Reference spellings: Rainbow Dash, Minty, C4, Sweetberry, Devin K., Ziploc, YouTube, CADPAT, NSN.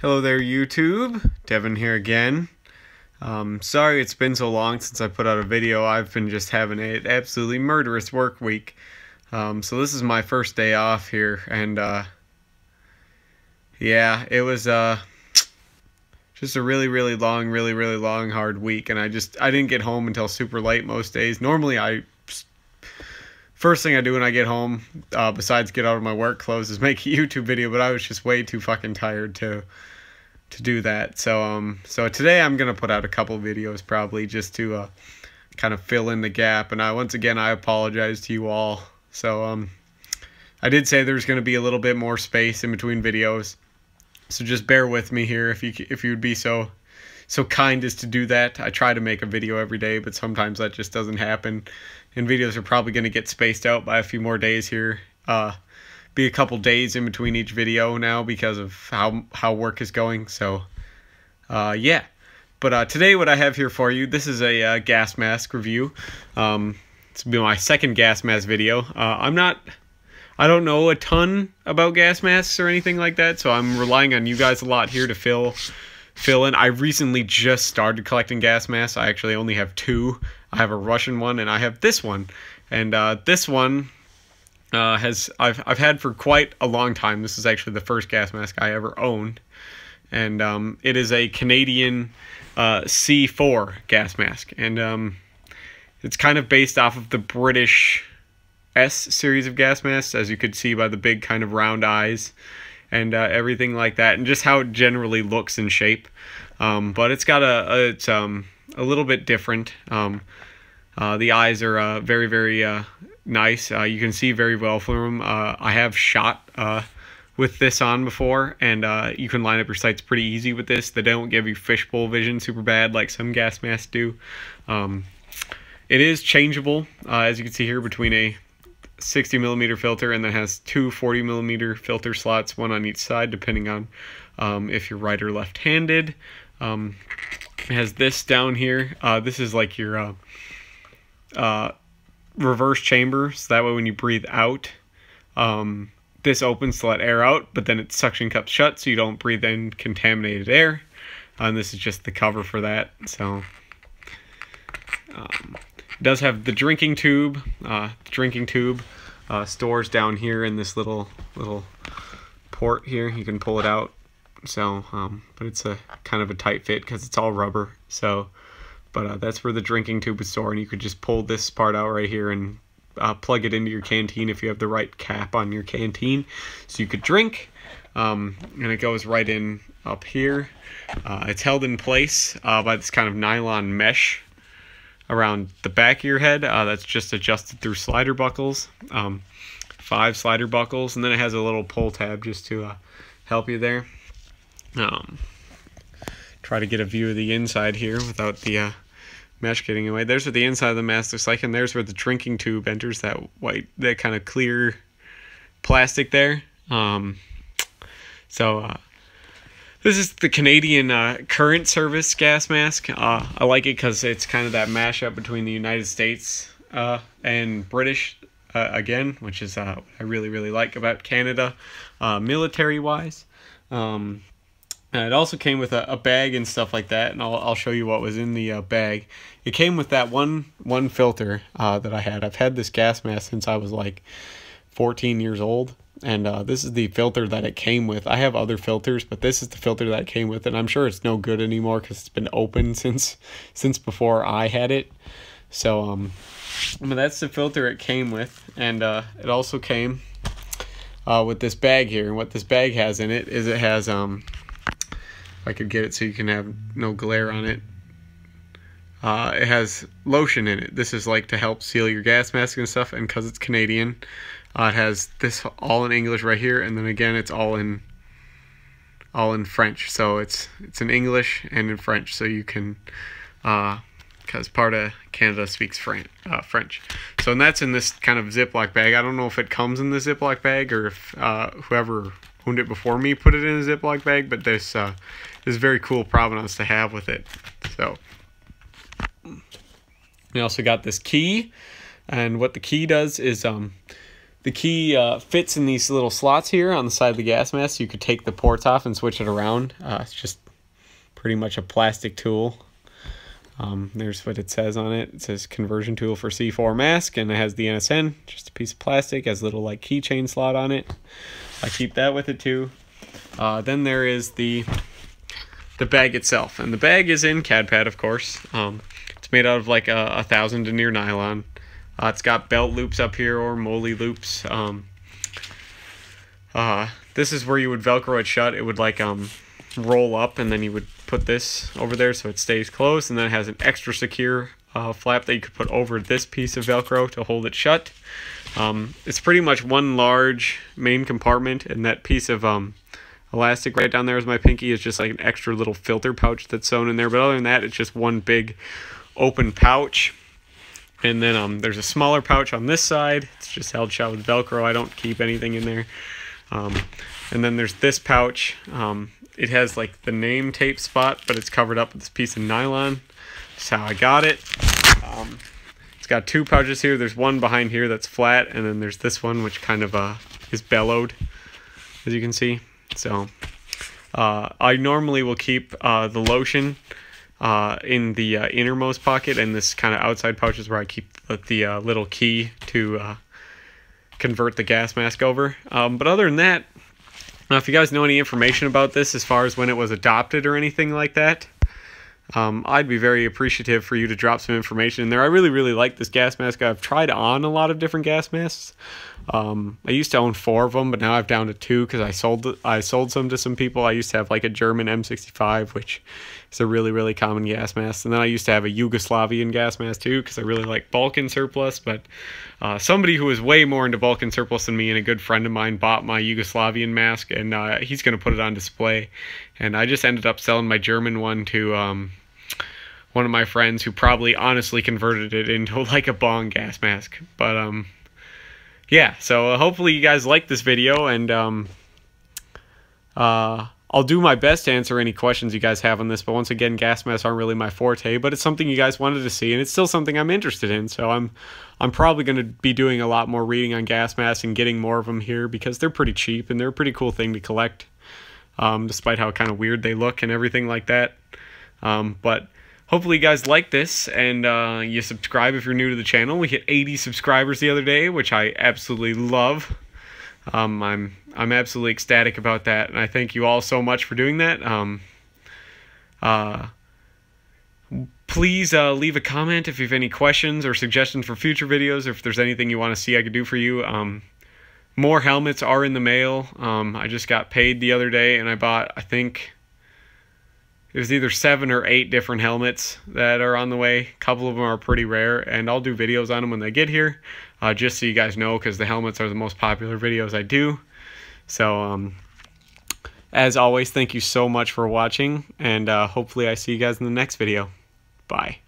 Hello there YouTube, Devin here again. Sorry it's been so long since I put out a video. I've been just having an absolutely murderous work week. So this is my first day off here, and yeah, it was just a really, really long hard week, and I didn't get home until super late most days. Normally first thing I do when I get home, besides get out of my work clothes, is make a YouTube video, but I was just way too fucking tired to do that. So so today I'm gonna put out a couple videos probably just to kind of fill in the gap. And once again I apologize to you all. So I did say there's gonna be a little bit more space in between videos, so just bear with me here if you'd be so kind as to do that. I try to make a video every day, but sometimes that just doesn't happen. And videos are probably going to get spaced out by a few more days here. Be a couple days in between each video now because of how work is going. So, yeah. But today what I have here for you, this is a gas mask review. This will be my second gas mask video. I don't know a ton about gas masks or anything like that, so I'm relying on you guys a lot here to fill in. I recently just started collecting gas masks. I actually only have two. I have a Russian one and I have this one. And this one I've had for quite a long time. This is actually the first gas mask I ever owned. And it is a Canadian C4 gas mask. And it's kind of based off of the British S series of gas masks, as you could see by the big kind of round eyes and everything like that, and just how it generally looks in shape. But it's got a little bit different. The eyes are very, very nice. You can see very well from them. I have shot with this on before, and you can line up your sights pretty easy with this. They don't give you fishbowl vision super bad like some gas masks do. It is changeable, as you can see here, between a 60mm filter, and that has two 40mm filter slots, one on each side, depending on if you're right or left-handed. It has this down here. This is like your reverse chamber, so that way when you breathe out, this opens to let air out, but then it suction cups shut so you don't breathe in contaminated air. And this is just the cover for that. So it does have the drinking tube. The drinking tube stores down here in this little port here. You can pull it out. So, but it's a kind of a tight fit because it's all rubber. So, but that's where the drinking tube is stored, and you could just pull this part out right here and plug it into your canteen if you have the right cap on your canteen, so you could drink. And it goes right in up here. It's held in place by this kind of nylon mesh around the back of your head. That's just adjusted through slider buckles, 5 slider buckles, and then it has a little pull tab just to help you there. Try to get a view of the inside here without the mesh getting in the way. There's what the inside of the mask looks like, and there's where the drinking tube enters that kind of clear plastic there. This is the Canadian Current Service gas mask. I like it because it's kind of that mashup between the United States and British, again, which is what I really, really like about Canada, military-wise. And it also came with a bag and stuff like that, and I'll show you what was in the bag. It came with that one filter that I had. I've had this gas mask since I was like 14 years old. And this is the filter that it came with. I have other filters, but this is the filter that it came with, and I'm sure it's no good anymore because it's been open since before I had it. So but that's the filter it came with, and it also came with this bag here. And what this bag has in it is it has if I could get it so you can have no glare on it. It has lotion in it. This is like to help seal your gas mask and stuff, and because it's Canadian, it has this all in English right here, and then again it's all in French. So it's in English and in French, so you can, because part of Canada speaks French. So, and that's in this kind of Ziploc bag. I don't know if it comes in the Ziploc bag or if whoever owned it before me put it in a Ziploc bag, but this is very cool provenance to have with it. So we also got this key, and what the key does is The key fits in these little slots here on the side of the gas mask, so you could take the ports off and switch it around. It's just pretty much a plastic tool. There's what it says on it. It says conversion tool for C4 mask, and it has the NSN, just a piece of plastic, has a little like keychain slot on it. I keep that with it too. Then there is the bag itself, and the bag is in CADPAT, of course. It's made out of like a 1000 denier nylon. It's got belt loops up here, or moly loops. This is where you would Velcro it shut. It would like roll up, and then you would put this over there so it stays closed, and then it has an extra secure flap that you could put over this piece of Velcro to hold it shut. It's pretty much one large main compartment, and that piece of elastic right down there is my pinky. It's just like an extra little filter pouch that's sewn in there, but other than that, it's just one big open pouch. And then there's a smaller pouch on this side. It's just held shut with Velcro. I don't keep anything in there. And then there's this pouch. It has like the name tape spot, but it's covered up with this piece of nylon. That's how I got it. It's got two pouches here. There's one behind here that's flat, and then there's this one which kind of is bellowed, as you can see. So I normally will keep the lotion in the innermost pocket, and this kind of outside pouch is where I keep the little key to convert the gas mask over. But other than that, if you guys know any information about this as far as when it was adopted or anything like that, I'd be very appreciative for you to drop some information in there. I really like this gas mask. I've tried on a lot of different gas masks. I used to own 4 of them, but now I've down to 2 because I sold some to some people. I used to have like a German M65, which is a really common gas mask, and then I used to have a Yugoslavian gas mask too because I really like Balkan surplus. But somebody who is way more into Balkan surplus than me and a good friend of mine bought my Yugoslavian mask, and he's going to put it on display, and I just ended up selling my German one to one of my friends who probably honestly converted it into like a bong gas mask. But yeah, so hopefully you guys like this video, and I'll do my best to answer any questions you guys have on this, but once again, gas masks aren't really my forte, but it's something you guys wanted to see, and it's still something I'm interested in, so I'm probably going to be doing a lot more reading on gas masks and getting more of them here, because they're pretty cheap, and they're a pretty cool thing to collect, despite how kind of weird they look and everything like that. But hopefully you guys like this, and you subscribe if you're new to the channel. We hit 80 subscribers the other day, which I absolutely love. I'm absolutely ecstatic about that, and I thank you all so much for doing that. Please leave a comment if you have any questions or suggestions for future videos, or if there's anything you want to see I could do for you. More helmets are in the mail. I just got paid the other day, and I bought, I think it was either 7 or 8 different helmets that are on the way. A couple of them are pretty rare, and I'll do videos on them when they get here, just so you guys know, because the helmets are the most popular videos I do. So, as always, thank you so much for watching, and hopefully I see you guys in the next video. Bye.